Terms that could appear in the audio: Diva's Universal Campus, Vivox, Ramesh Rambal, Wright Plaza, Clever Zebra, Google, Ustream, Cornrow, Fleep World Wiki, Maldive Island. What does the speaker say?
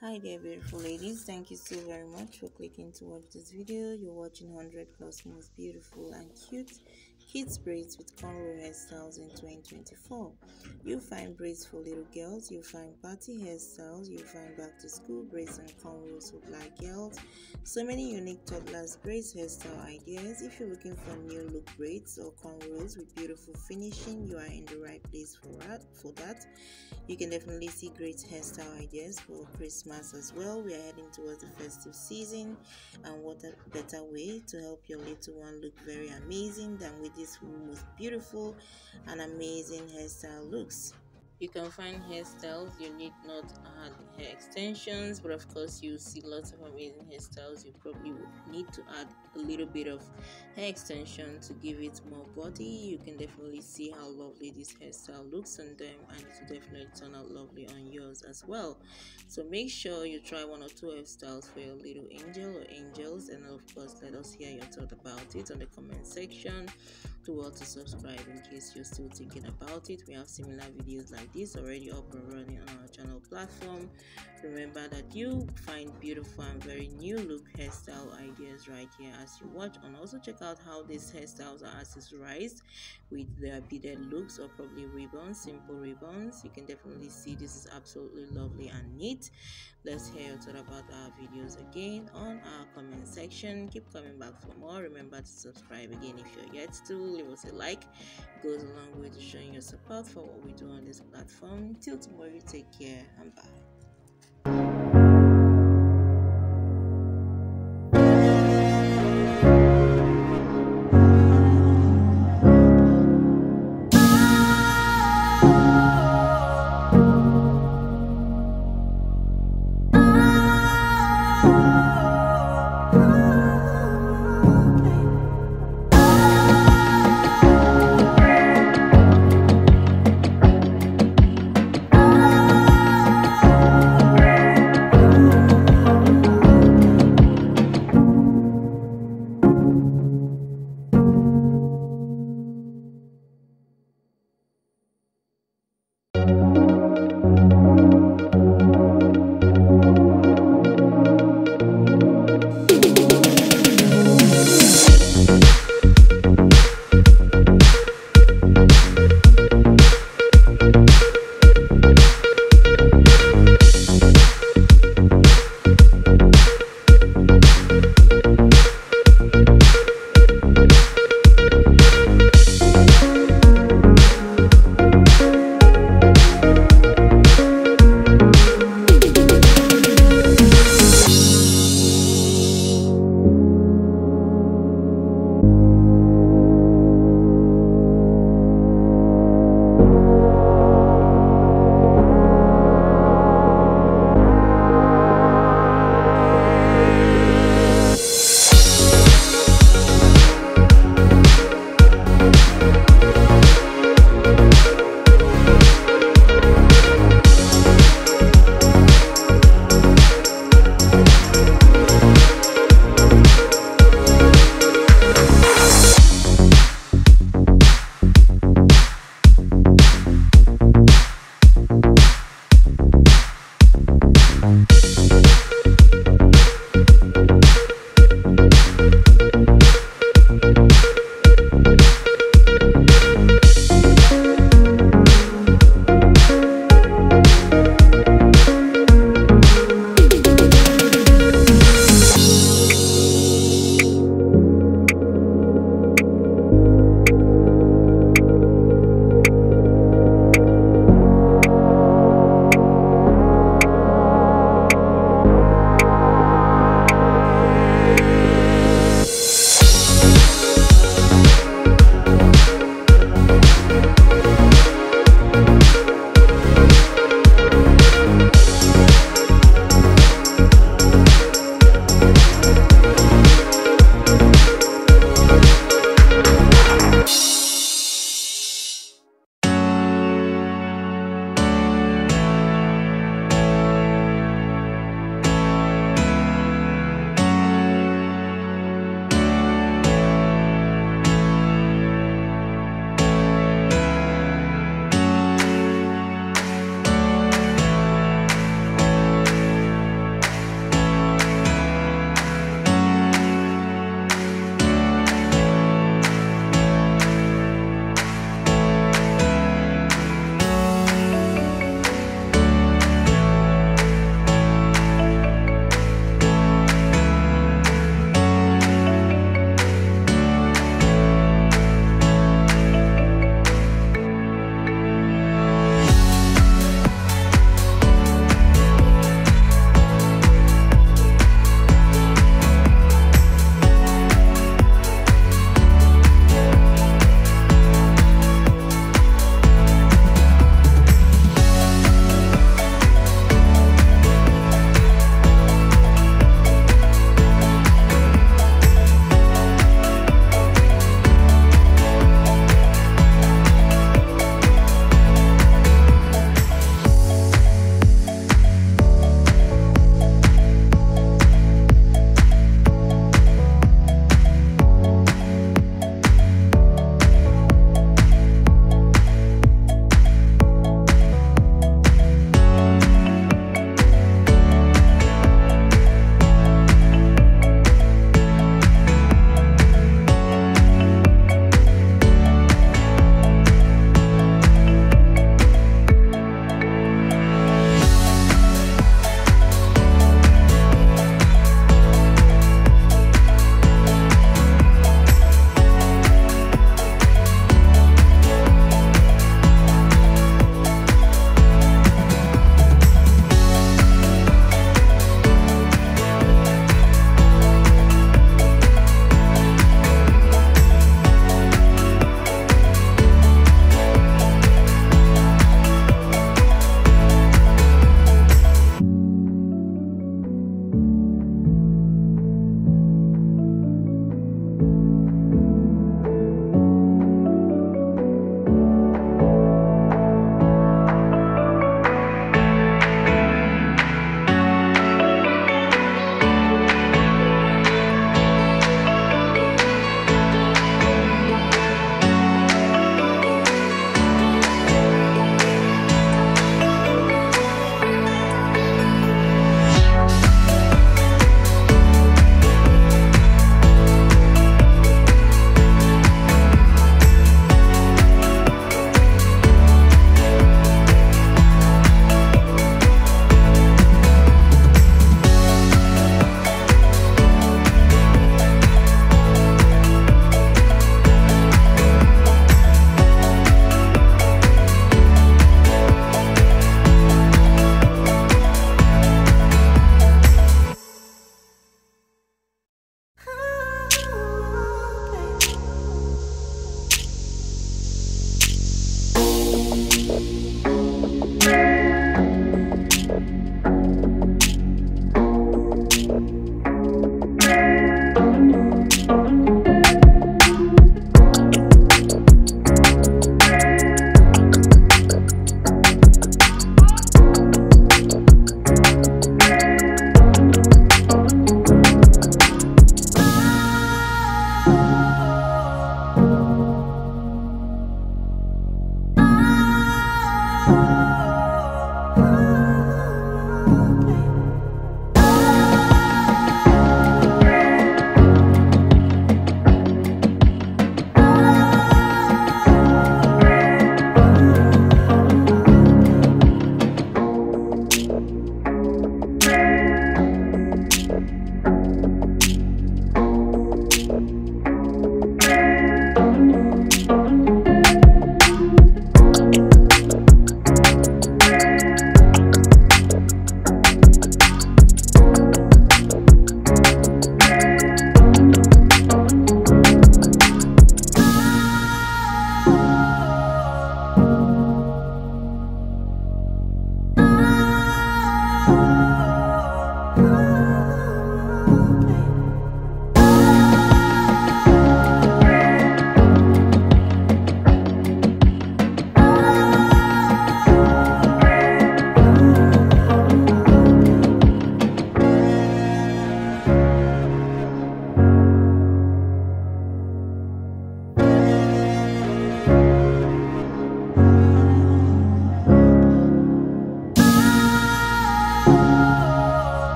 Hi there, beautiful ladies. Thank you so very much for clicking to watch this video. You're watching 100 plus most beautiful and cute kids braids with cornrow hairstyles in 2024. You'll find braids for little girls, you'll find party hairstyles, you'll find back to school braids and cornrows for black girls, so many unique toddlers braids hairstyle ideas. If you're looking for new look braids or cornrows with beautiful finishing, you are in the right place for that. You can definitely see great hairstyle ideas for Christmas as well. We are heading towards the festive season, and what a better way to help your little one look very amazing than with this most beautiful and amazing hairstyle looks. You can find hairstyles you need, not add hair extensions, but of course you'll see lots of amazing hairstyles. You probably would need to add a little bit of hair extension to give it more body. You can definitely see how lovely this hairstyle looks on them, and it will definitely turn out lovely on yours as well. So make sure you try one or two hairstyles for your little angel or angels, and of course let us hear your thought about it on the comment section. Do well to subscribe in case you're still thinking about it. We have similar videos like this already up and running on our channel platform. Remember that you find beautiful and very new look hairstyle ideas right here as you watch, and also check out how these hairstyles are accessorized with their beaded looks or probably ribbons, simple ribbons. You can definitely see this is absolutely lovely and neat. Let's hear your thought about our videos again on our comment section. Keep coming back for more. Remember to subscribe again if you're yet to. Leave us a like. It goes a long way to showing your support for what we do on this platform. Till tomorrow, you take care and bye.